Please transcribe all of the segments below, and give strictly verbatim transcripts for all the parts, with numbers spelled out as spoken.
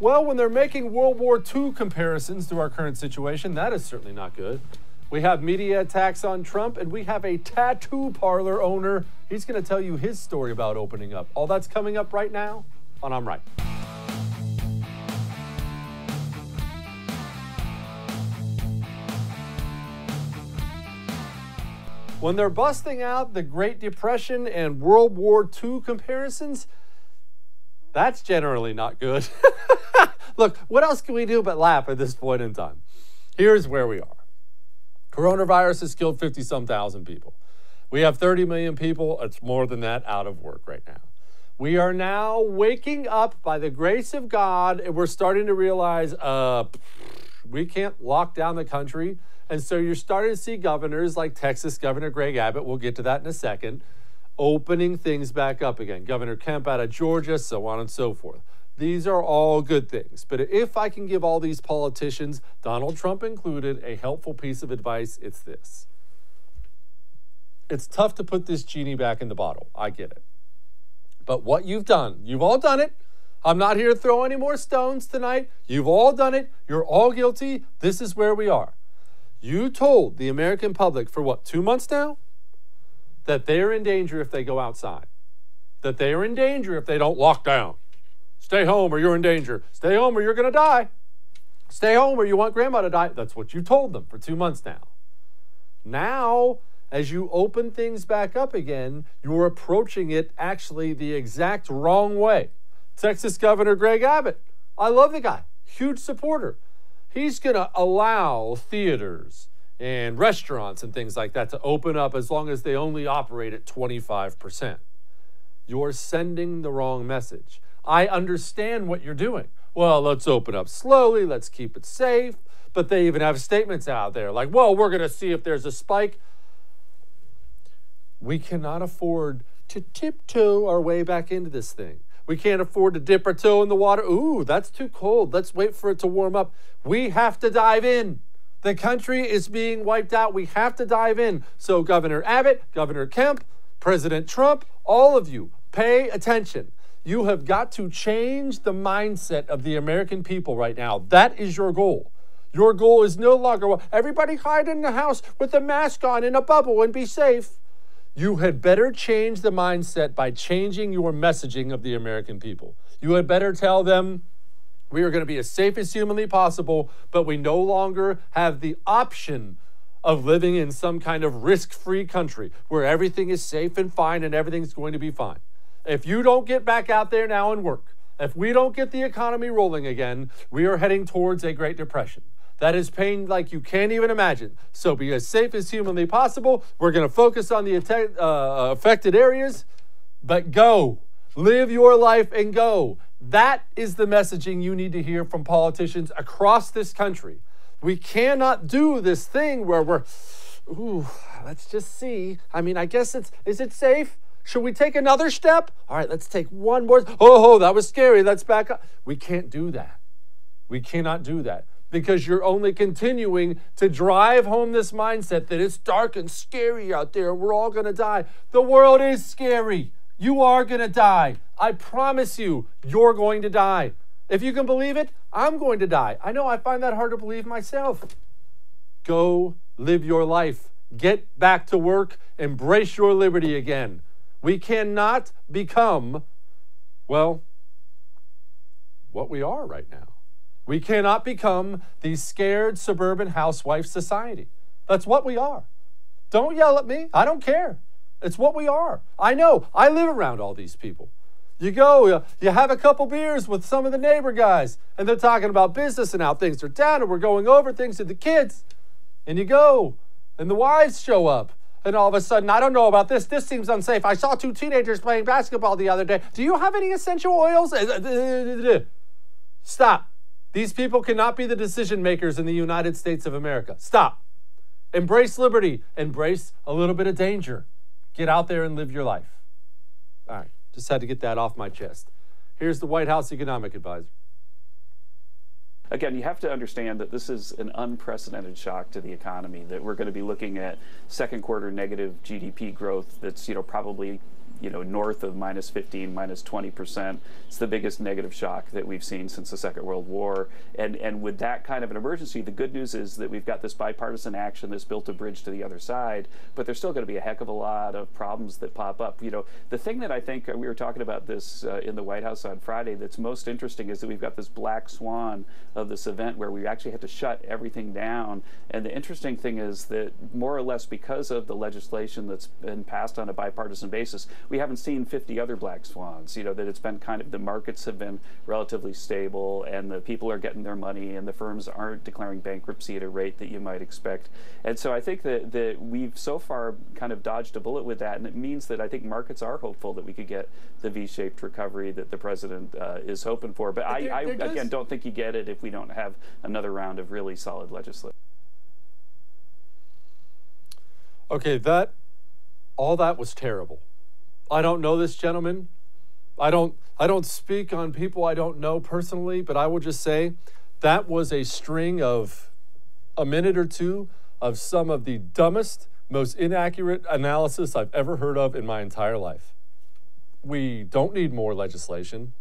Well, when they're making World War Two comparisons to our current situation, that is certainly not good. We have media attacks on Trump, and we have a tattoo parlor owner. He's going to tell you his story about opening up. All that's coming up right now on I'm Right. When they're busting out the Great Depression and World War Two comparisons, that's generally not good. Look, what else can we do but laugh at this point in time? Here's where we are. Coronavirus has killed fifty-some thousand people. We have thirty million people, it's more than that, out of work right now. We are now waking up by the grace of God, and we're starting to realize uh, we can't lock down the country. And so you're starting to see governors like Texas Governor Greg Abbott, we'll get to that in a second, opening things back up again. Governor Kemp out of Georgia, so on and so forth. These are all good things. But if I can give all these politicians, Donald Trump included, a helpful piece of advice, it's this. It's tough to put this genie back in the bottle. I get it. But what you've done, you've all done it. I'm not here to throw any more stones tonight. You've all done it. You're all guilty. This is where we are. You told the American public for what, two months now? That they're in danger if they go outside. That they're in danger if they don't lock down. Stay home or you're in danger. Stay home or you're going to die. Stay home or you want grandma to die. That's what you told them for two months now. Now, as you open things back up again, you're approaching it actually the exact wrong way. Texas Governor Greg Abbott, I love the guy, huge supporter. He's going to allow theaters and restaurants and things like that to open up as long as they only operate at twenty-five percent. You're sending the wrong message. I understand what you're doing. Well, let's open up slowly. Let's keep it safe. But they even have statements out there like, well, we're going to see if there's a spike. We cannot afford to tiptoe our way back into this thing. We can't afford to dip our toe in the water. Ooh, that's too cold. Let's wait for it to warm up. We have to dive in. The country is being wiped out. We have to dive in. So Governor Abbott, Governor Kemp, President Trump, all of you, pay attention. You have got to change the mindset of the American people right now. That is your goal. Your goal is no longer, well, everybody hide in the house with a mask on in a bubble and be safe. You had better change the mindset by changing your messaging of the American people. You had better tell them, we are going to be as safe as humanly possible, but we no longer have the option of living in some kind of risk-free country where everything is safe and fine and everything's going to be fine. If you don't get back out there now and work, if we don't get the economy rolling again, we are heading towards a Great Depression. That is pain like you can't even imagine. So be as safe as humanly possible. We're going to focus on the uh, affected areas, but go. Live your life and go. That is the messaging you need to hear from politicians across this country. We cannot do this thing where we're, ooh, let's just see. I mean, I guess it's, is it safe? Should we take another step? All right, let's take one more. Oh, oh, that was scary. Let's back up. We can't do that. We cannot do that. Because you're only continuing to drive home this mindset that it's dark and scary out there. We're all going to die. The world is scary. You are going to die. I promise you, you're going to die. If you can believe it, I'm going to die. I know I find that hard to believe myself. Go live your life. Get back to work. Embrace your liberty again. We cannot become, well, what we are right now. We cannot become the scared suburban housewife society. That's what we are. Don't yell at me. I don't care. It's what we are. I know. I live around all these people. You go, you have a couple beers with some of the neighbor guys, and they're talking about business and how things are down, and we're going over things with the kids. And you go, and the wives show up, and all of a sudden, I don't know about this. This seems unsafe. I saw two teenagers playing basketball the other day. Do you have any essential oils? Stop. These people cannot be the decision makers in the United States of America. Stop. Embrace liberty. Embrace a little bit of danger. Get out there and live your life. All right. Just had to get that off my chest. Here's the White House economic advisor. Again, you have to understand that this is an unprecedented shock to the economy, that we're going to be looking at second quarter negative G D P growth that's, you know, probably you know, north of minus fifteen, minus twenty percent. It's the biggest negative shock that we've seen since the Second World War. And, and with that kind of an emergency, the good news is that we've got this bipartisan action that's built a bridge to the other side, but there's still going to be a heck of a lot of problems that pop up. You know, the thing that I think, we were talking about this uh, in the White House on Friday, that's most interesting is that we've got this black swan of this event where we actually had to shut everything down. And the interesting thing is that more or less because of the legislation that's been passed on a bipartisan basis, we haven't seen fifty other black swans. You know, that it's been kind of, the markets have been relatively stable and the people are getting their money and the firms aren't declaring bankruptcy at a rate that you might expect. And so I think that, that we've so far kind of dodged a bullet with that, and it means that I think markets are hopeful that we could get the V-shaped recovery that the president uh, is hoping for. But, but I, there, I there again, don't think you get it if we don't have another round of really solid legislation. Okay, that, all that was terrible. I don't know this gentleman. I don't, I don't speak on people I don't know personally, but I will just say that was a string of a minute or two of some of the dumbest, most inaccurate analysis I've ever heard of in my entire life. We don't need more legislation.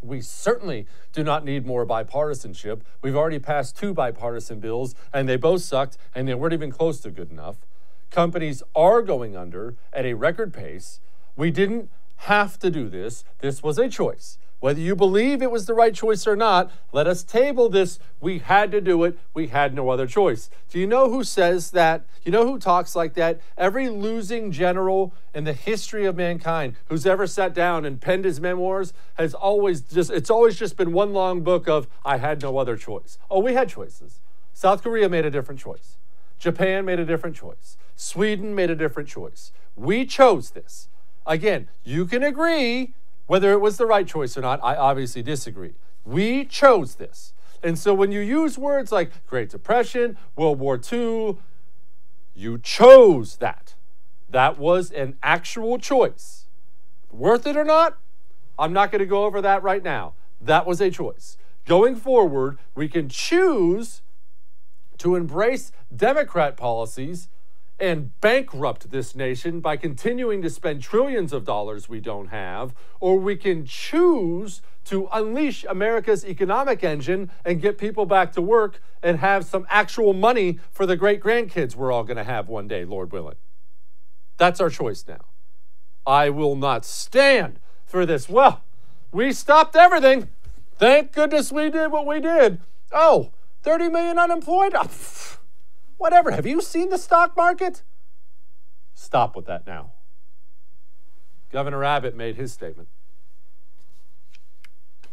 We certainly do not need more bipartisanship. We've already passed two bipartisan bills, and they both sucked, and they weren't even close to good enough. Companies are going under at a record pace. We didn't have to do this. This was a choice. Whether you believe it was the right choice or not, let us table this. We had to do it. We had no other choice. Do you know who says that? You know who talks like that? Every losing general in the history of mankind who's ever sat down and penned his memoirs has always just, it's always just been one long book of, I had no other choice. Oh, we had choices. South Korea made a different choice. Japan made a different choice. Sweden made a different choice. We chose this. Again, you can agree whether it was the right choice or not. I obviously disagree. We chose this. And so when you use words like Great Depression, World War Two, you chose that. That was an actual choice. Worth it or not, I'm not going to go over that right now. That was a choice. Going forward, we can choose to embrace Democrat policies and bankrupt this nation by continuing to spend trillions of dollars we don't have, or we can choose to unleash America's economic engine and get people back to work and have some actual money for the great-grandkids we're all going to have one day, Lord willing. That's our choice now. I will not stand for this. Well, we stopped everything. Thank goodness we did what we did. Oh, thirty million unemployed? Oh, whatever. Have you seen the stock market? Stop with that now. Governor Abbott made his statement.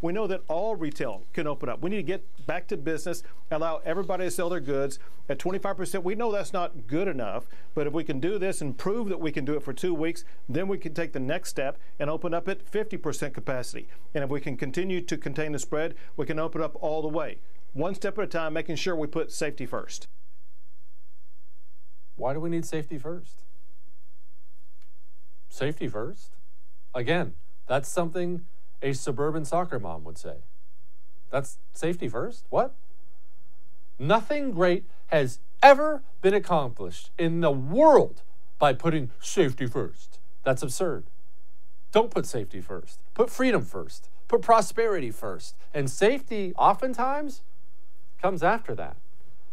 We know that all retail can open up. We need to get back to business, allow everybody to sell their goods at twenty-five percent. We know that's not good enough, but if we can do this and prove that we can do it for two weeks, then we can take the next step and open up at fifty percent capacity. And if we can continue to contain the spread, we can open up all the way. One step at a time, making sure we put safety first. Why do we need safety first? Safety first? Again, that's something a suburban soccer mom would say. That's safety first? What? Nothing great has ever been accomplished in the world by putting safety first. That's absurd. Don't put safety first. Put freedom first. Put prosperity first. And safety oftentimes comes after that.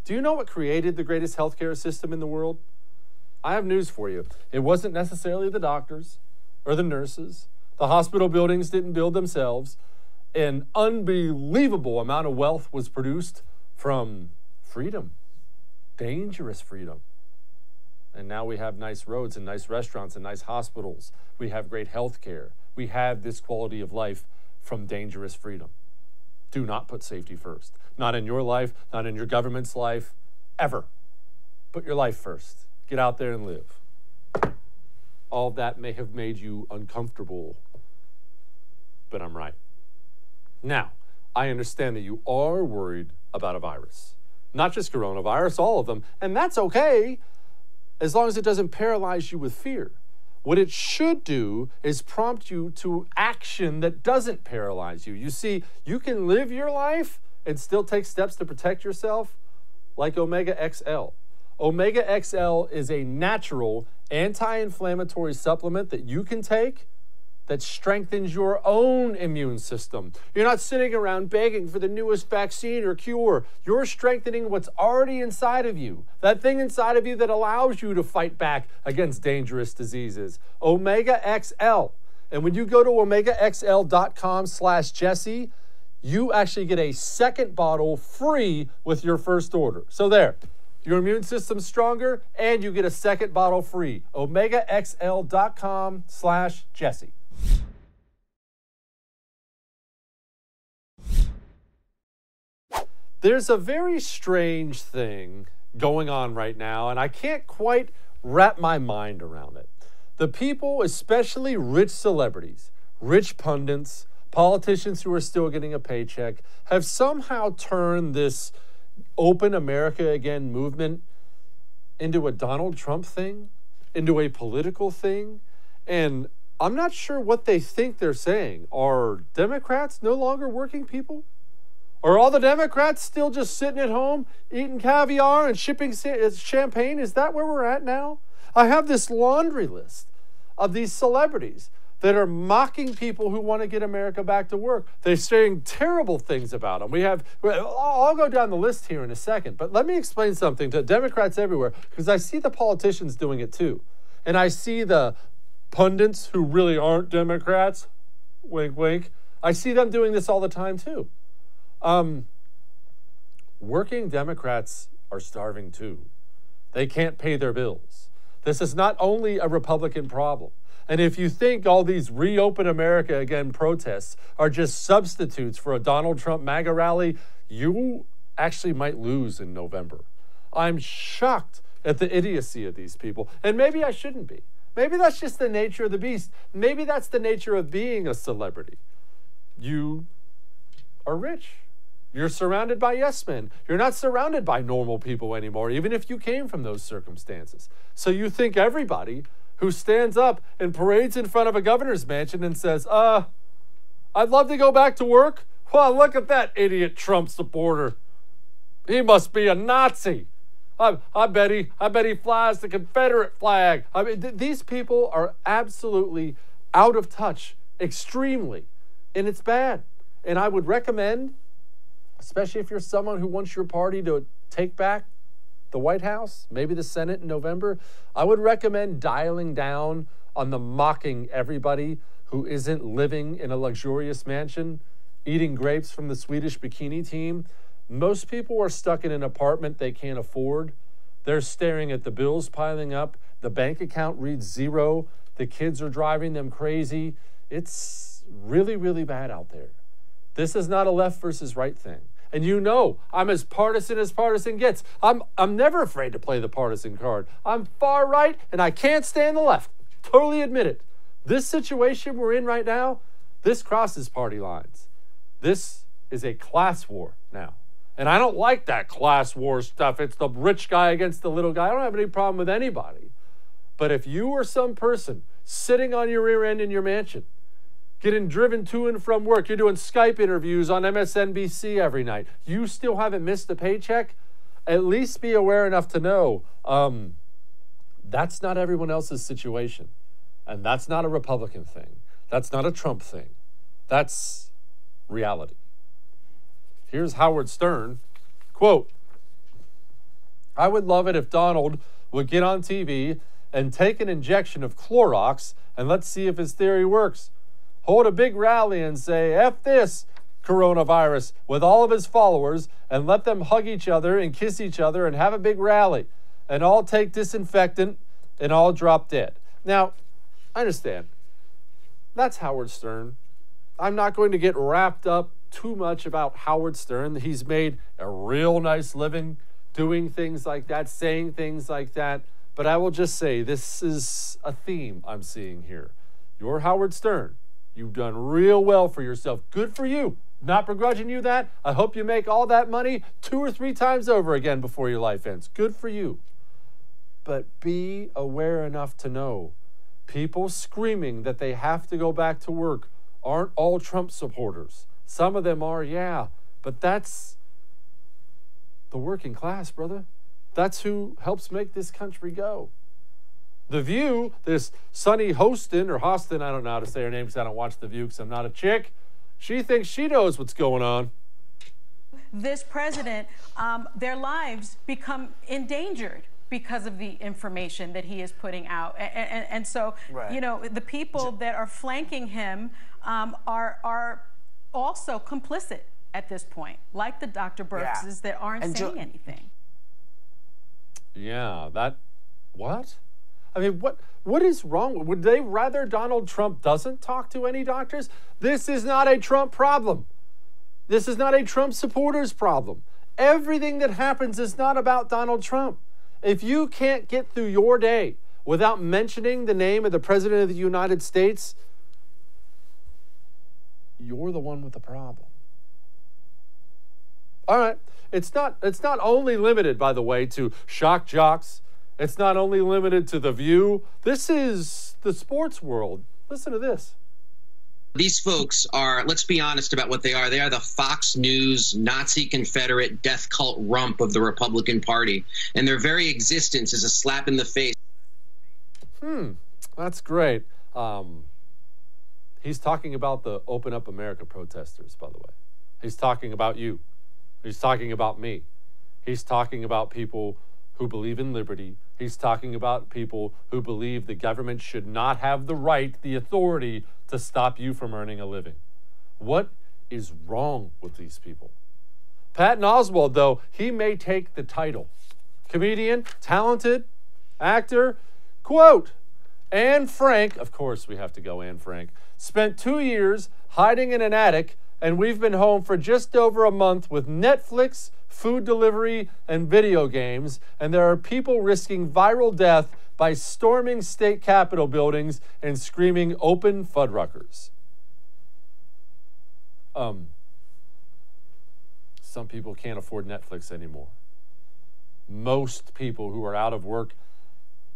Do you know what created the greatest healthcare system in the world? I have news for you. It wasn't necessarily the doctors or the nurses. The hospital buildings didn't build themselves. An unbelievable amount of wealth was produced from freedom, dangerous freedom. And now we have nice roads and nice restaurants and nice hospitals. We have great healthcare. We have this quality of life from dangerous freedom. Do not put safety first. Not in your life, not in your government's life, ever. Put your life first. Get out there and live. All that may have made you uncomfortable, but I'm right. Now, I understand that you are worried about a virus. Not just coronavirus, all of them. And that's okay, as long as it doesn't paralyze you with fear. What it should do is prompt you to action that doesn't paralyze you. You see, you can live your life and still take steps to protect yourself, like Omega X L. Omega X L is a natural anti-inflammatory supplement that you can take that strengthens your own immune system. You're not sitting around begging for the newest vaccine or cure. You're strengthening what's already inside of you, that thing inside of you that allows you to fight back against dangerous diseases. Omega X L. And when you go to omega x l dot com slash Jesse, you actually get a second bottle free with your first order. So there, your immune system's stronger and you get a second bottle free. omega x l dot com slash Jesse. There's a very strange thing going on right now, and I can't quite wrap my mind around it. The people, especially rich celebrities, rich pundits, politicians who are still getting a paycheck, have somehow turned this Open America Again movement into a Donald Trump thing, into a political thing, and I'm not sure what they think they're saying. Are Democrats no longer working people? Are all the Democrats still just sitting at home eating caviar and shipping champagne? Is that where we're at now? I have this laundry list of these celebrities that are mocking people who want to get America back to work. They're saying terrible things about them. We have, I'll go down the list here in a second, but let me explain something to Democrats everywhere, because I see the politicians doing it too. And I see the pundits who really aren't Democrats, wink, wink. I see them doing this all the time too. Um, working Democrats are starving too. They can't pay their bills. This is not only a Republican problem. And if you think all these Reopen America Again protests are just substitutes for a Donald Trump MAGA rally, you actually might lose in November. I'm shocked at the idiocy of these people. And maybe I shouldn't be. Maybe that's just the nature of the beast. Maybe that's the nature of being a celebrity. You are rich. You're surrounded by yes men. You're not surrounded by normal people anymore, even if you came from those circumstances. So you think everybody who stands up and parades in front of a governor's mansion and says, uh, I'd love to go back to work. Well, look at that idiot Trump supporter. He must be a Nazi. I, I bet he, I bet he flies the Confederate flag. I mean, th these people are absolutely out of touch, extremely, and it's bad. And I would recommend, especially if you're someone who wants your party to take back the White House, maybe the Senate in November, I would recommend dialing down on the mocking everybody who isn't living in a luxurious mansion, eating grapes from the Swedish bikini team. Most people are stuck in an apartment they can't afford. They're staring at the bills piling up. The bank account reads zero. The kids are driving them crazy. It's really, really bad out there. This is not a left versus right thing. And you know, I'm as partisan as partisan gets. I'm, I'm never afraid to play the partisan card. I'm far right and I can't stand the left. Totally admit it. This situation we're in right now, this crosses party lines. This is a class war now. And I don't like that class war stuff. It's the rich guy against the little guy. I don't have any problem with anybody. But if you or some person sitting on your rear end in your mansion, getting driven to and from work, you're doing Skype interviews on M S N B C every night, you still haven't missed a paycheck, at least be aware enough to know um, that's not everyone else's situation. And that's not a Republican thing. That's not a Trump thing. That's reality. Here's Howard Stern, quote, "I would love it if Donald would get on T V and take an injection of Clorox and let's see if his theory works. Hold a big rally and say, F this coronavirus with all of his followers and let them hug each other and kiss each other and have a big rally and all take disinfectant and all drop dead." Now, I understand. That's Howard Stern. I'm not going to get wrapped up too much about Howard Stern. He's made a real nice living doing things like that, saying things like that. But I will just say this is a theme I'm seeing here. You're Howard Stern. You've done real well for yourself. Good for you. Not begrudging you that. I hope you make all that money two or three times over again before your life ends. Good for you. But be aware enough to know people screaming that they have to go back to work aren't all Trump supporters. Some of them are, yeah, but that's the working class, brother. That's who helps make this country go. The View, this Sunny Hostin, or Hostin, I don't know how to say her name because I don't watch The View because I'm not a chick. She thinks she knows what's going on. This president, um, their lives become endangered because of the information that he is putting out. And, and, and so, right. you know, the people that are flanking him um, are, are also complicit at this point, like the Doctor Birxes yeah. that aren't and saying anything. Yeah, that, what? I mean, what, what is wrong? Would they rather Donald Trump doesn't talk to any doctors? This is not a Trump problem. This is not a Trump supporters problem. Everything that happens is not about Donald Trump. If you can't get through your day without mentioning the name of the President of the United States, you're the one with the problem. All right. It's not, it's not only limited, by the way, to shock jocks. It's not only limited to The View. This is the sports world. Listen to this. These folks are, let's be honest about what they are. They are the Fox News, Nazi Confederate death cult rump of the Republican Party. And their very existence is a slap in the face. Hmm, that's great. Um, he's talking about the Open Up America protesters, by the way. He's talking about you. He's talking about me. He's talking about people who believe in liberty. He's talking about people who believe the government should not have the right, the authority, to stop you from earning a living. What is wrong with these people? Patton Oswalt, though, he may take the title. Comedian, talented, actor, quote, Anne Frank, of course we have to go Anne Frank, spent two years hiding in an attic, and we've been home for just over a month with Netflix, food delivery, and video games, and there are people risking viral death by storming state capitol buildings and screaming open Fuddruckers. Um, some people can't afford Netflix anymore. Most people who are out of work,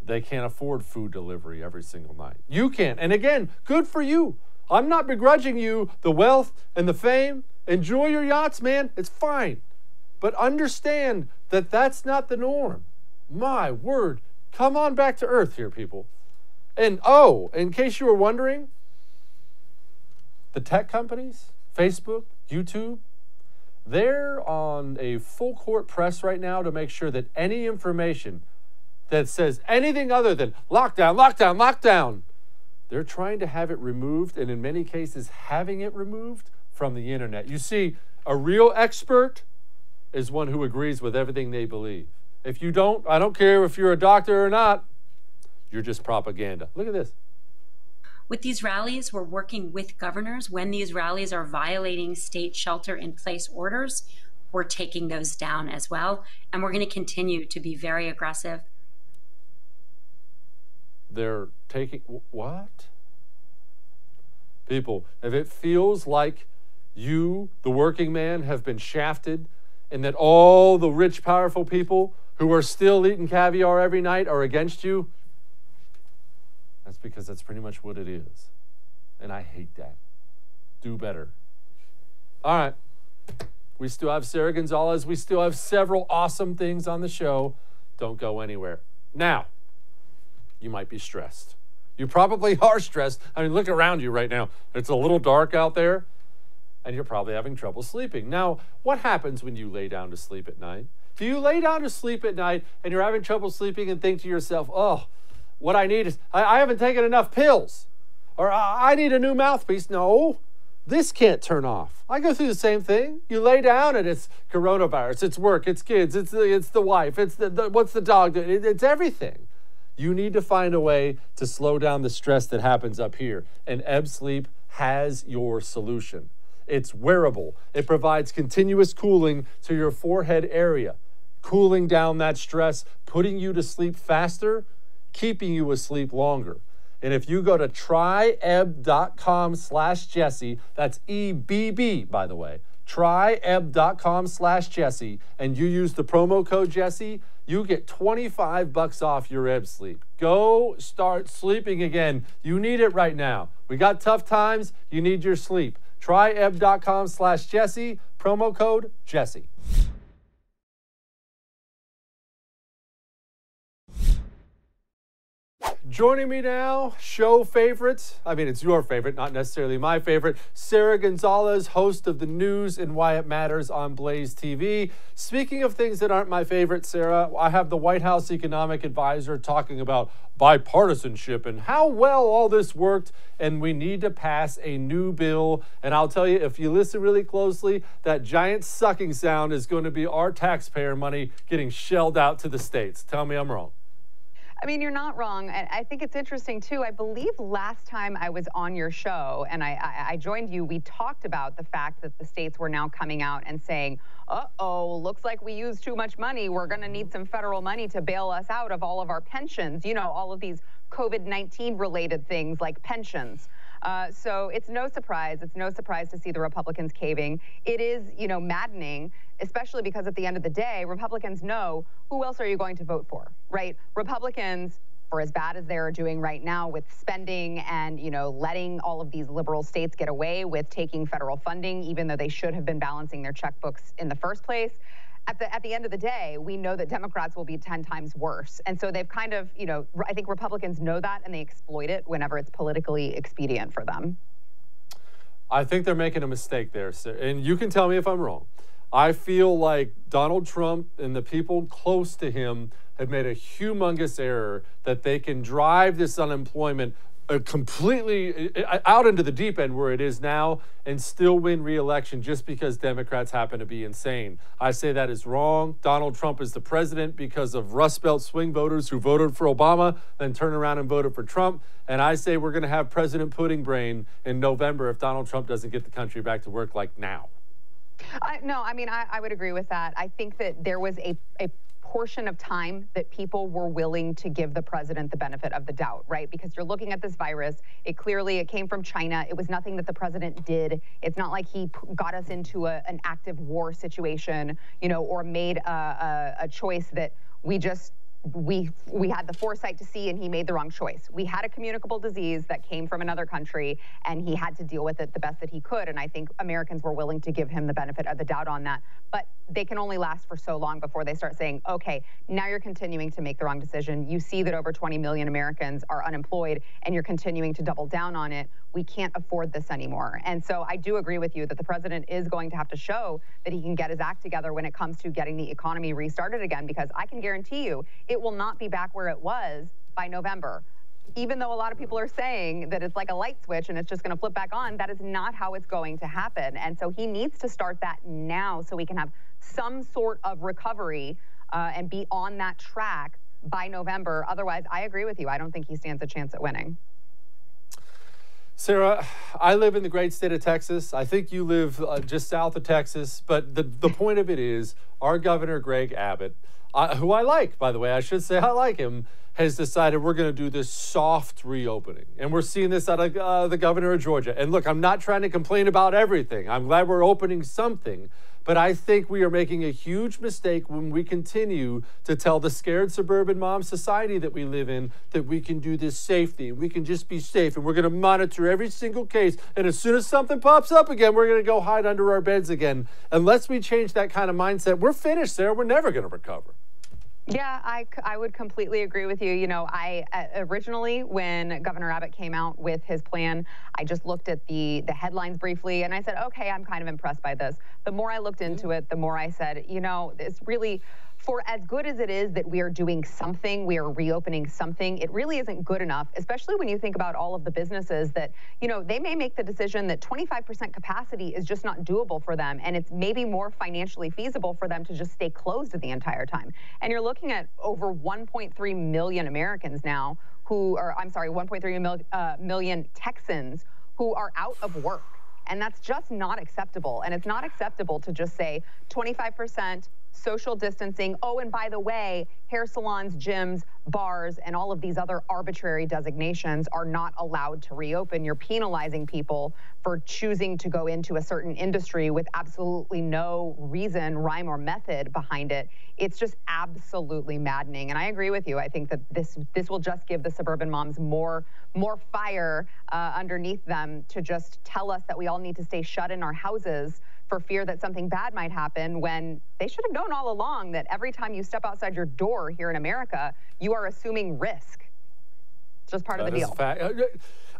they can't afford food delivery every single night. You can't, and again, good for you. I'm not begrudging you the wealth and the fame. Enjoy your yachts, man, it's fine. But understand that that's not the norm. My word. Come on back to earth here, people. And oh, in case you were wondering, the tech companies, Facebook, YouTube, they're on a full court press right now to make sure that any information that says anything other than lockdown, lockdown, lockdown, they're trying to have it removed, and in many cases having it removed from the internet. You see, a real expert is one who agrees with everything they believe. If you don't, I don't care if you're a doctor or not, you're just propaganda. Look at this. With these rallies, we're working with governors. When these rallies are violating state shelter-in-place orders, we're taking those down as well. And we're going to continue to be very aggressive. They're taking, what? People, if it feels like you, the working man, have been shafted, and that all the rich, powerful people who are still eating caviar every night are against you, that's because that's pretty much what it is. And I hate that. Do better. All right. We still have Sarah Gonzalez. We still have several awesome things on the show. Don't go anywhere. Now, you might be stressed. You probably are stressed. I mean, look around you right now. It's a little dark out there, and you're probably having trouble sleeping. Now, what happens when you lay down to sleep at night? Do you lay down to sleep at night and you're having trouble sleeping and think to yourself, oh, what I need is, I, I haven't taken enough pills, or I, I need a new mouthpiece. No, this can't turn off. I go through the same thing. You lay down and it's coronavirus, it's work, it's kids, it's the, it's the wife, it's the, the what's the dog doing? It, it's everything. You need to find a way to slow down the stress that happens up here, and Ebb Sleep has your solution. It's wearable. It provides continuous cooling to your forehead area, cooling down that stress, putting you to sleep faster, keeping you asleep longer. And if you go to try eb dot com slash Jesse, that's E B B, by the way, try eb dot com slash Jesse, and you use the promo code Jesse, you get twenty-five bucks off your Ebb Sleep. Go start sleeping again. You need it right now. We got tough times. You need your sleep. try eb dot com slash Jesse, promo code Jesse. Joining me now, show favorite, I mean it's your favorite, not necessarily my favorite, Sarah Gonzalez, host of The News and Why It Matters on Blaze T V. Speaking of things that aren't my favorite, Sarah, I have the White House economic advisor talking about bipartisanship and how well all this worked, and we need to pass a new bill. And I'll tell you, if you listen really closely, that giant sucking sound is going to be our taxpayer money getting shelled out to the states. Tell me I'm wrong. I mean, you're not wrong. And I think it's interesting, too. I believe last time I was on your show and I, I, I joined you, we talked about the fact that the states were now coming out and saying, uh-oh, looks like we used too much money. We're going to need some federal money to bail us out of all of our pensions, you know, all of these COVID nineteen related things like pensions. Uh, so it's no surprise. It's no surprise to see the Republicans caving. It is, you know, maddening, especially because at the end of the day, Republicans know who else are you going to vote for, right? Republicans, for as bad as they're doing right now with spending and, you know, letting all of these liberal states get away with taking federal funding, even though they should have been balancing their checkbooks in the first place. At the, at the end of the day, we know that Democrats will be ten times worse. And so they've kind of, you know, I think Republicans know that and they exploit it whenever it's politically expedient for them. I think they're making a mistake there, sir. And you can tell me if I'm wrong. I feel like Donald Trump and the people close to him have made a humongous error that they can drive this unemployment completely out into the deep end where it is now and still win re-election just because Democrats happen to be insane. I say that is wrong. Donald Trump is the president because of Rust Belt swing voters who voted for Obama, then turn around and voted for Trump. And I say we're going to have President Pudding Brain in November if Donald Trump doesn't get the country back to work like now. Uh, no, I mean, I, I would agree with that. I think that there was a, a portion of time that people were willing to give the president the benefit of the doubt, right? Because you're looking at this virus. It clearly, it came from China. It was nothing that the president did. It's not like he got us into a, an active war situation, you know, or made a, a, a choice that we just, we we had the foresight to see and he made the wrong choice. We had a communicable disease that came from another country and he had to deal with it the best that he could. And I think Americans were willing to give him the benefit of the doubt on that. But they can only last for so long before they start saying, okay, now you're continuing to make the wrong decision. You see that over twenty million Americans are unemployed and you're continuing to double down on it. We can't afford this anymore. And so I do agree with you that the president is going to have to show that he can get his act together when it comes to getting the economy restarted again, because I can guarantee you it will not be back where it was by November. Even though a lot of people are saying that it's like a light switch and it's just going to flip back on, that is not how it's going to happen. And so he needs to start that now so we can have some sort of recovery uh, and be on that track by November. Otherwise, I agree with you. I don't think he stands a chance at winning. Sarah, I live in the great state of Texas. I think you live uh, just south of Texas. But the, the point of it is our governor, Greg Abbott, Uh, who I like, by the way, I should say I like him, has decided we're going to do this soft reopening. And we're seeing this out of uh, the governor of Georgia. And look, I'm not trying to complain about everything. I'm glad we're opening something. But I think we are making a huge mistake when we continue to tell the scared suburban mom society that we live in that we can do this safely. We can just be safe and we're going to monitor every single case. And as soon as something pops up again, we're going to go hide under our beds again. Unless we change that kind of mindset, we're finished, Sarah. We're never going to recover. Yeah, I, I would completely agree with you. You know, I uh, originally, when Governor Abbott came out with his plan, I just looked at the, the headlines briefly and I said, okay, I'm kind of impressed by this. The more I looked into it, the more I said, you know, it's really, for as good as it is that we are doing something, we are reopening something, it really isn't good enough, especially when you think about all of the businesses that, you know, they may make the decision that twenty-five percent capacity is just not doable for them, and it's maybe more financially feasible for them to just stay closed the entire time. And you're looking at over one point three million Americans now who are, I'm sorry, one point three mil, uh, million Texans who are out of work. And that's just not acceptable. And it's not acceptable to just say twenty-five percent social distancing. Oh, and by the way, hair salons, gyms, bars, and all of these other arbitrary designations are not allowed to reopen. You're penalizing people for choosing to go into a certain industry with absolutely no reason, rhyme, or method behind it. It's just absolutely maddening. And I agree with you. I think that this this will just give the suburban moms more, more fire uh, underneath them to just tell us that we all need to stay shut in our houses for fear that something bad might happen, when they should have known all along that every time you step outside your door here in America, you are assuming risk. It's just part that of the deal. Fact.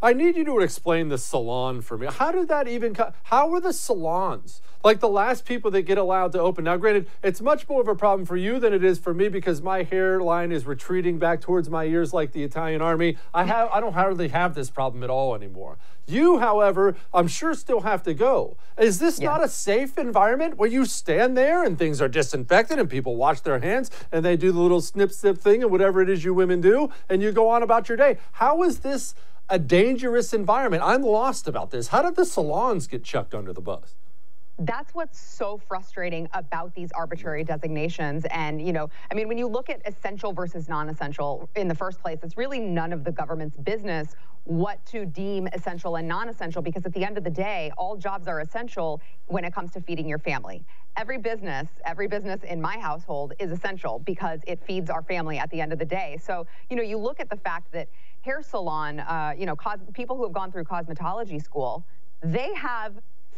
I need you to explain the salon for me. How did that even come? How were the salons? Like the last people that get allowed to open. Now, granted, it's much more of a problem for you than it is for me because my hairline is retreating back towards my ears like the Italian army. I have, I don't hardly have this problem at all anymore. You, however, I'm sure still have to go. Is this yeah. not a safe environment where you stand there and things are disinfected and people wash their hands and they do the little snip, snip thing and whatever it is you women do and you go on about your day? How is this a dangerous environment? I'm lost about this. How did the salons get chucked under the bus? That's what's so frustrating about these arbitrary designations. And, you know, I mean, when you look at essential versus non-essential in the first place, it's really none of the government's business what to deem essential and non-essential, because at the end of the day, all jobs are essential when it comes to feeding your family. Every business, every business in my household is essential because it feeds our family at the end of the day. So, you know, you look at the fact that hair salon, uh, you know, cos people who have gone through cosmetology school, they have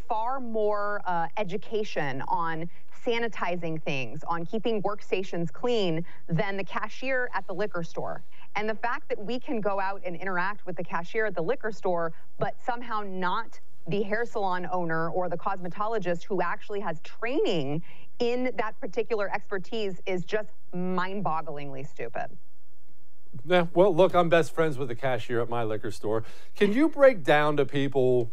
far more uh, education on sanitizing things, on keeping workstations clean than the cashier at the liquor store. And the fact that we can go out and interact with the cashier at the liquor store, but somehow not the hair salon owner or the cosmetologist who actually has training in that particular expertise, is just mind-bogglingly stupid. Yeah, well, look, I'm best friends with the cashier at my liquor store. Can you break down to people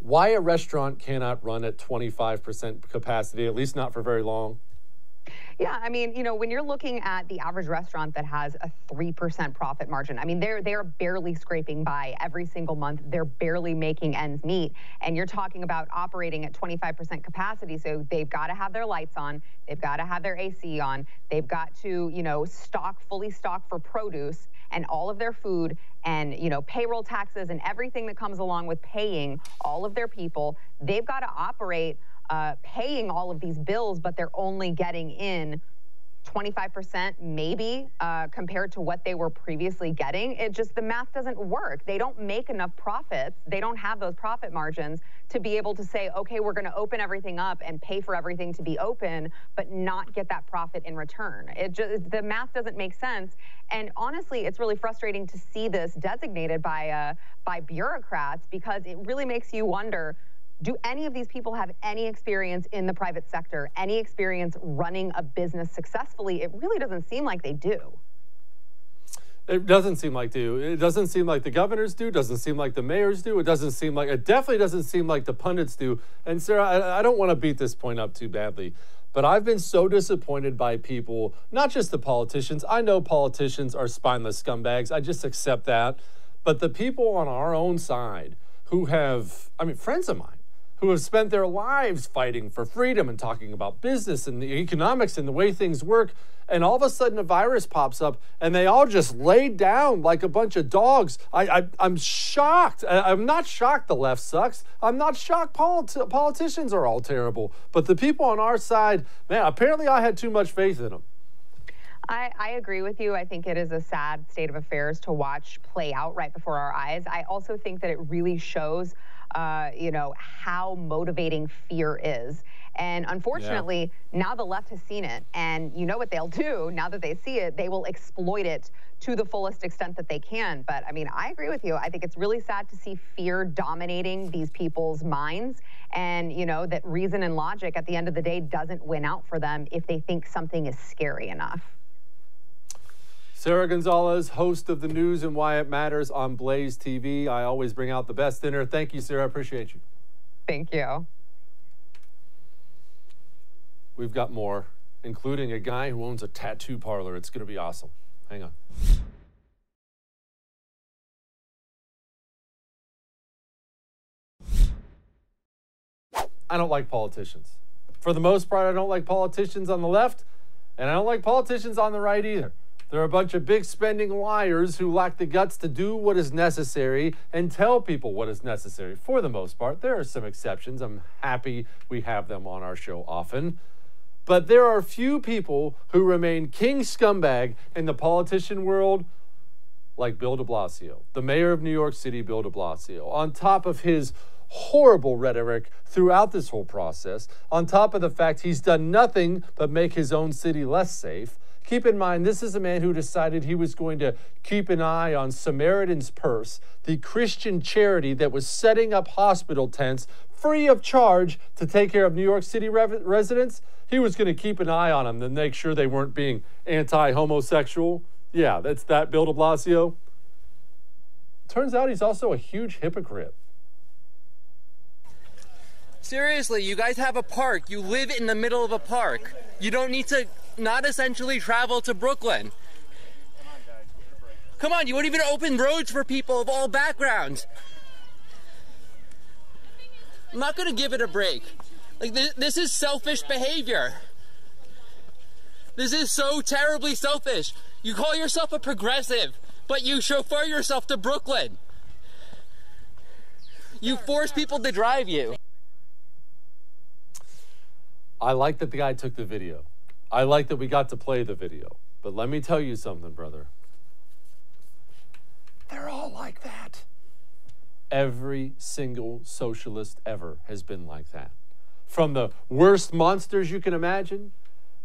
why a restaurant cannot run at twenty-five percent capacity, at least not for very long? Yeah, I mean, you know, when you're looking at the average restaurant that has a three percent profit margin, I mean, they're, they're barely scraping by every single month. They're barely making ends meet. And you're talking about operating at twenty-five percent capacity. So they've got to have their lights on. They've got to have their A C on. They've got to, you know, stock, fully stock for produce and all of their food and, you know, payroll taxes and everything that comes along with paying all of their people. They've got to operate Uh, paying all of these bills, but they're only getting in twenty-five percent maybe uh, compared to what they were previously getting. It just, the math doesn't work. They don't make enough profits. They don't have those profit margins to be able to say, okay, we're going to open everything up and pay for everything to be open, but not get that profit in return. It just, the math doesn't make sense. And honestly, it's really frustrating to see this designated by, uh, by bureaucrats, because it really makes you wonder, do any of these people have any experience in the private sector, any experience running a business successfully? It really doesn't seem like they do. It doesn't seem like they do. It doesn't seem like the governors do. It doesn't seem like the mayors do. It doesn't seem like, it definitely doesn't seem like the pundits do. And Sarah, I, I don't want to beat this point up too badly, but I've been so disappointed by people, not just the politicians. I know politicians are spineless scumbags. I just accept that. But the people on our own side who have, I mean, friends of mine, who have spent their lives fighting for freedom and talking about business and the economics and the way things work, and all of a sudden a virus pops up and they all just lay down like a bunch of dogs. I, I, I'm shocked. I, I'm not shocked the left sucks. I'm not shocked politi- politicians are all terrible. But the people on our side, man, apparently I had too much faith in them. I, I agree with you. I think it is a sad state of affairs to watch play out right before our eyes. I also think that it really shows Uh, you know, how motivating fear is. And unfortunately, yeah. now the left has seen it. And you know what they'll do now that they see it, they will exploit it to the fullest extent that they can. But I mean, I agree with you. I think it's really sad to see fear dominating these people's minds. And, you know, that reason and logic at the end of the day doesn't win out for them if they think something is scary enough. Sarah Gonzalez, host of The News and Why It Matters on Blaze T V. I always bring out the best in her. Thank you, Sarah. I appreciate you. Thank you. We've got more, including a guy who owns a tattoo parlor. It's going to be awesome. Hang on. I don't like politicians. For the most part, I don't like politicians on the left, and I don't like politicians on the right either. They're a bunch of big spending liars who lack the guts to do what is necessary and tell people what is necessary. For the most part, there are some exceptions. I'm happy we have them on our show often. But there are few people who remain king scumbag in the politician world like Bill de Blasio, the mayor of New York City, Bill de Blasio, on top of his horrible rhetoric throughout this whole process, on top of the fact he's done nothing but make his own city less safe, Keep in mind, this is a man who decided he was going to keep an eye on Samaritan's Purse, the Christian charity that was setting up hospital tents free of charge to take care of New York City re- residents. He was going to keep an eye on them to make sure they weren't being anti-homosexual. Yeah, that's that Bill de Blasio. Turns out he's also a huge hypocrite. Seriously, you guys have a park. You live in the middle of a park. You don't need to not essentially travel to Brooklyn. Come on, you won't even open roads for people of all backgrounds. I'm not going to give it a break. Like, this, this is selfish behavior. This is so terribly selfish. You call yourself a progressive, but you chauffeur yourself to Brooklyn. You force people to drive you. I like that the guy took the video. I like that we got to play the video. But let me tell you something, brother. They're all like that. Every single socialist ever has been like that. From the worst monsters you can imagine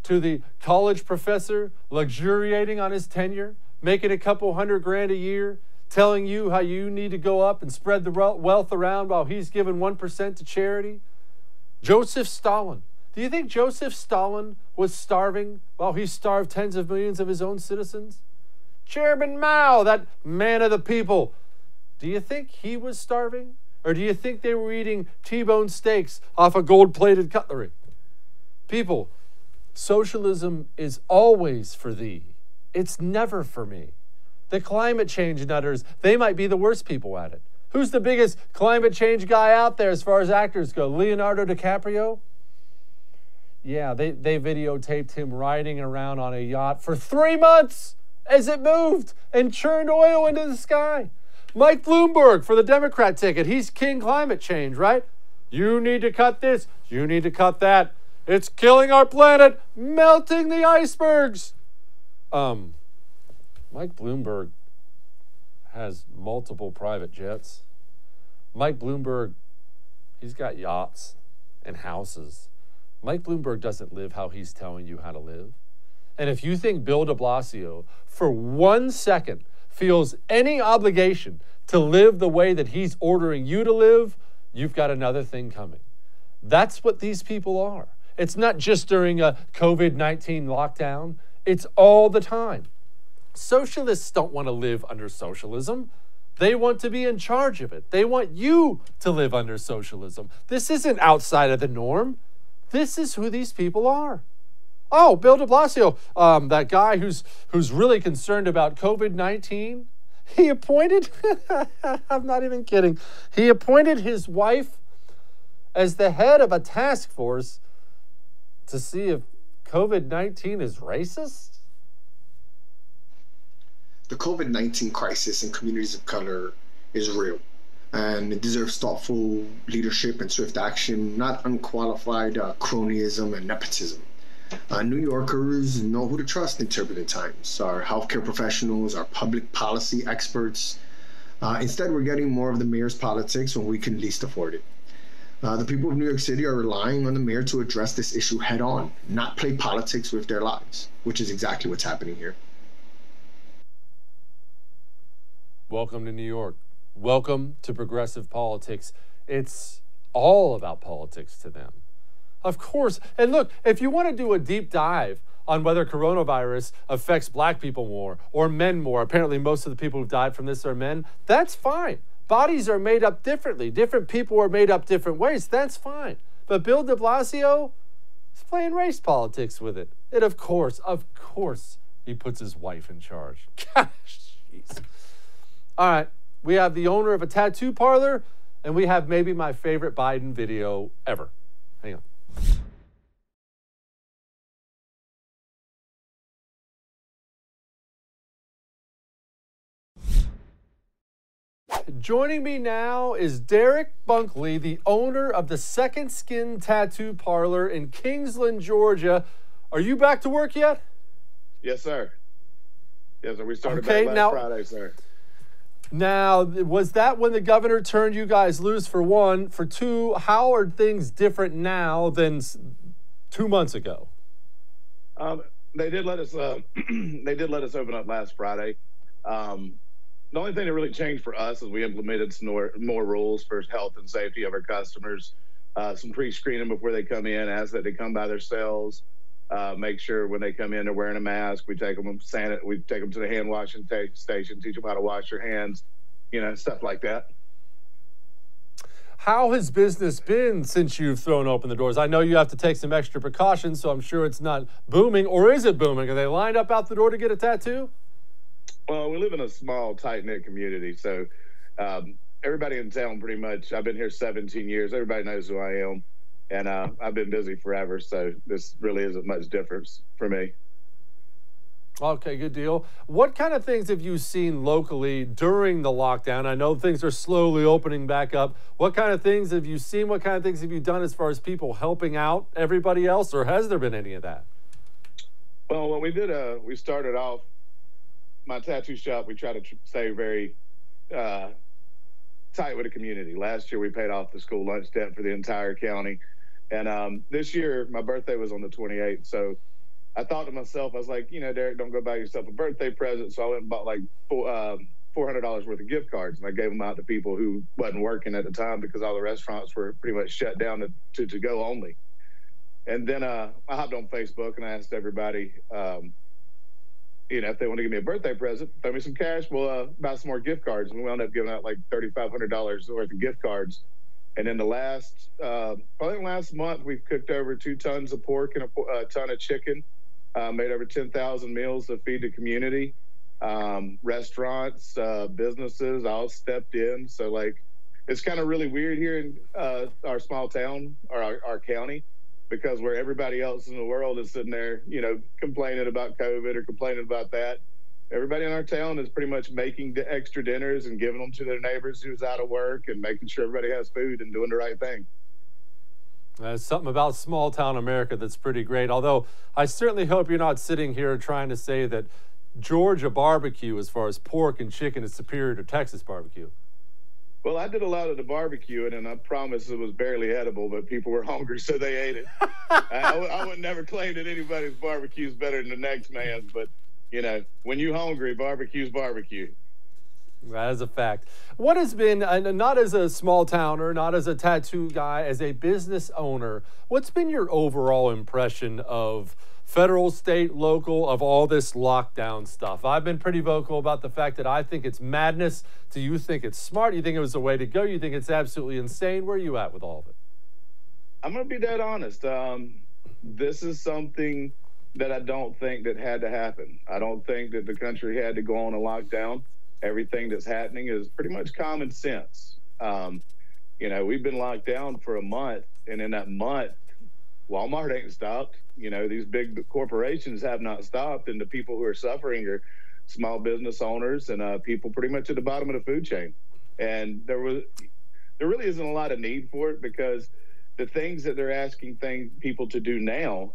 to the college professor luxuriating on his tenure, making a couple hundred grand a year, telling you how you need to go up and spread the wealth around while he's giving one percent to charity. Joseph Stalin. Do you think Joseph Stalin was starving while he starved tens of millions of his own citizens? Chairman Mao, that man of the people, do you think he was starving? Or do you think they were eating T-bone steaks off a gold-plated cutlery? People, socialism is always for thee. It's never for me. The climate change nutters, they might be the worst people at it. Who's the biggest climate change guy out there as far as actors go? Leonardo DiCaprio? Yeah, they, they videotaped him riding around on a yacht for three months as it moved and churned oil into the sky. Mike Bloomberg for the Democrat ticket. He's king climate change, right? You need to cut this. You need to cut that. It's killing our planet, melting the icebergs. Um, Mike Bloomberg has multiple private jets. Mike Bloomberg, he's got yachts and houses. Mike Bloomberg doesn't live how he's telling you how to live. And if you think Bill de Blasio for one second feels any obligation to live the way that he's ordering you to live, you've got another thing coming. That's what these people are. It's not just during a COVID nineteen lockdown. It's all the time. Socialists don't want to live under socialism. They want to be in charge of it. They want you to live under socialism. This isn't outside of the norm. This is who these people are. Oh, Bill de Blasio, um, that guy who's who's really concerned about COVID nineteen, he appointed, I'm not even kidding, he appointed his wife as the head of a task force to see if COVID nineteen is racist? The COVID nineteen crisis in communities of color is real, and it deserves thoughtful leadership and swift action, not unqualified uh, cronyism and nepotism. Uh, New Yorkers know who to trust in turbulent times, our healthcare professionals, our public policy experts. Uh, instead, we're getting more of the mayor's politics when we can least afford it. Uh, the people of New York City are relying on the mayor to address this issue head on, not play politics with their lives, which is exactly what's happening here. Welcome to New York. Welcome to progressive politics. It's all about politics to them. Of course. And look, if you want to do a deep dive on whether coronavirus affects black people more or men more, apparently most of the people who died from this are men, that's fine. Bodies are made up differently. Different people are made up different ways. That's fine. But Bill de Blasio is playing race politics with it. And of course, of course, he puts his wife in charge. Gosh, jeez. All right. We have the owner of a tattoo parlor, and we have maybe my favorite Biden video ever. Hang on. Joining me now is Derek Bunkley, the owner of the Second Skin Tattoo Parlor in Kingsland, Georgia. Are you back to work yet? Yes, sir. Yes, sir. We started okay, back last now, Friday, sir. Now, was that when the governor turned you guys loose, for one? For two, how are things different now than two months ago? Um, they did let us uh, they did let us open up last Friday. Um, the only thing that really changed for us is we implemented some more, more rules for health and safety of our customers. Uh, some pre-screening before they come in, ask that they come by their cells. Uh, make sure when they come in they're wearing a mask. We take them, sanit- we take them to the hand washing t- station, teach them how to wash their hands, you know, stuff like that. How has business been since you've thrown open the doors? I know you have to take some extra precautions, so I'm sure it's not booming. Or is it booming? Are they lined up out the door to get a tattoo? Well, we live in a small, tight-knit community, so um, everybody in town pretty much, I've been here seventeen years. Everybody knows who I am. And uh, I've been busy forever, so this really isn't much difference for me. Okay, good deal. What kind of things have you seen locally during the lockdown? I know things are slowly opening back up. What kind of things have you seen? What kind of things have you done as far as people helping out everybody else, or has there been any of that? Well, when we did, uh, we started off my tattoo shop, we try to tr- stay very uh, tight with the community. Last year, we paid off the school lunch debt for the entire county. And um, this year, my birthday was on the twenty-eighth, so I thought to myself, I was like, you know, Derek, don't go buy yourself a birthday present. So I went and bought like four hundred dollars worth of gift cards, and I gave them out to people who wasn't working at the time because all the restaurants were pretty much shut down to to, to go only. And then uh, I hopped on Facebook and I asked everybody, um, you know, if they want to give me a birthday present, throw me some cash, we'll uh, buy some more gift cards. And we wound up giving out like thirty-five hundred dollars worth of gift cards. And in the last, uh, probably in the last month, we've cooked over two tons of pork and a, a ton of chicken. Uh, made over ten thousand meals to feed the community. Um, restaurants, uh, businesses all stepped in. So, like, it's kind of really weird here in uh, our small town, or our, our county, because where everybody else in the world is sitting there, you know, complaining about COVID or complaining about that, everybody in our town is pretty much making the extra dinners and giving them to their neighbors who's out of work and making sure everybody has food and doing the right thing. There's something about small-town America that's pretty great, although I certainly hope you're not sitting here trying to say that Georgia barbecue as far as pork and chicken is superior to Texas barbecue. Well, I did a lot of the barbecuing, and I promise it was barely edible, but people were hungry, so they ate it. I, I, would, I would never claim that anybody's barbecue is better than the next man's, but, you know, when you're hungry, barbecue's barbecue. That is a fact. What has been, not as a small towner, not as a tattoo guy, as a business owner, what's been your overall impression of federal, state, local, of all this lockdown stuff? I've been pretty vocal about the fact that I think it's madness. Do you think it's smart? You think it was the way to go? You think it's absolutely insane? Where are you at with all of it? I'm going to be dead honest. Um, this is something that I don't think that had to happen. I don't think that the country had to go on a lockdown. Everything that's happening is pretty much common sense. Um, you know, we've been locked down for a month, and in that month, Walmart ain't stopped. You know, these big corporations have not stopped, and the people who are suffering are small business owners and uh, people pretty much at the bottom of the food chain. And there was, there really isn't a lot of need for it because the things that they're asking thing, people to do now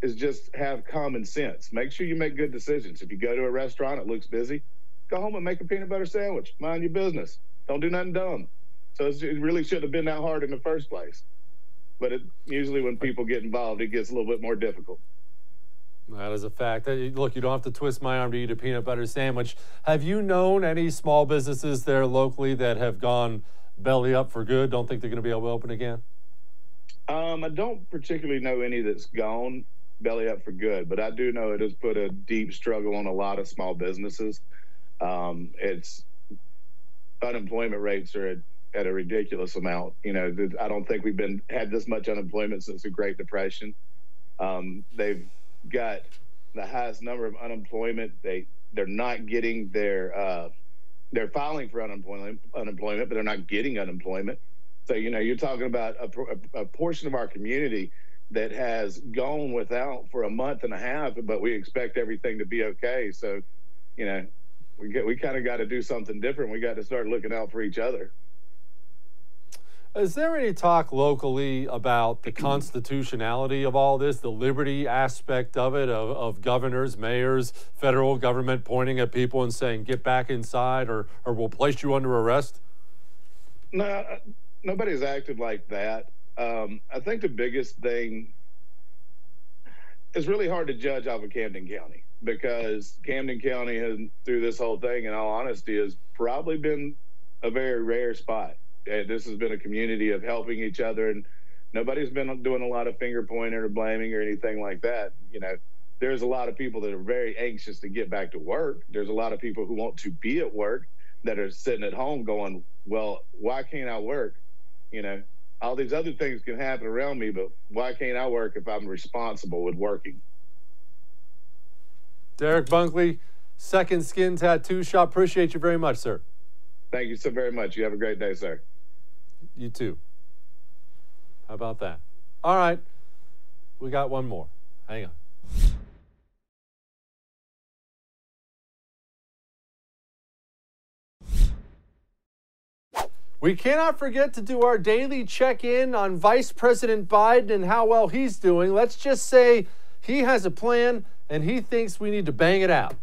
is just have common sense. Make sure you make good decisions. If you go to a restaurant, it looks busy. Go home and make a peanut butter sandwich. Mind your business. Don't do nothing dumb. So it's, it really shouldn't have been that hard in the first place. But it, usually when people get involved, it gets a little bit more difficult. That is a fact. Look, you don't have to twist my arm to eat a peanut butter sandwich. Have you known any small businesses there locally that have gone belly up for good? Don't think they're going to be able to open again? Um, I don't particularly know any that's gone belly up for good, but I do know it has put a deep struggle on a lot of small businesses. Um, it's unemployment rates are at, at a ridiculous amount. You know, th- I don't think we've been had this much unemployment since the Great Depression. Um, they've got the highest number of unemployment. They they're not getting their uh, they're filing for unemployment unemployment, but they're not getting unemployment. So you know, you're talking about a, a, a portion of our community that has gone without for a month and a half, but we expect everything to be okay. So, you know. We get, we kind of got to do something different. We got to start looking out for each other. Is there any talk locally about the constitutionality of all this, the liberty aspect of it, of, of governors, mayors, federal government pointing at people and saying, get back inside or, or we'll place you under arrest? No, nobody's acted like that. Um, I think the biggest thing it's really hard to judge off of Camden County, because Camden County has, through this whole thing, in all honesty, has probably been a very rare spot. This has been a community of helping each other, and nobody's been doing a lot of finger pointing or blaming or anything like that. You know, there's a lot of people that are very anxious to get back to work. There's a lot of people who want to be at work that are sitting at home going, well, why can't I work? You know, all these other things can happen around me, but why can't I work if I'm responsible with working? Derek Bunkley, Second Skin Tattoo Shop. Appreciate you very much, sir. Thank you so very much. You have a great day, sir. You too. How about that? All right. We got one more. Hang on. We cannot forget to do our daily check-in on Vice President Biden and how well he's doing. Let's just say he has a plan and he thinks we need to bang it out.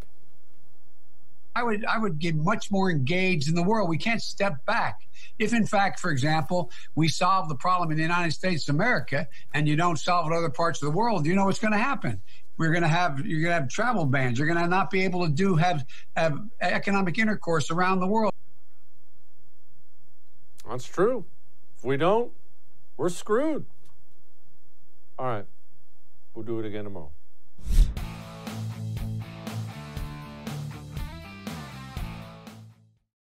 I would, I would get much more engaged in the world. We can't step back. If, in fact, for example, we solve the problem in the United States of America and you don't solve it in other parts of the world, you know what's going to happen. We're going to have you're going to have travel bans. You're going to not be able to do have, have economic intercourse around the world. That's true. If we don't, we're screwed. All right. We'll do it again tomorrow.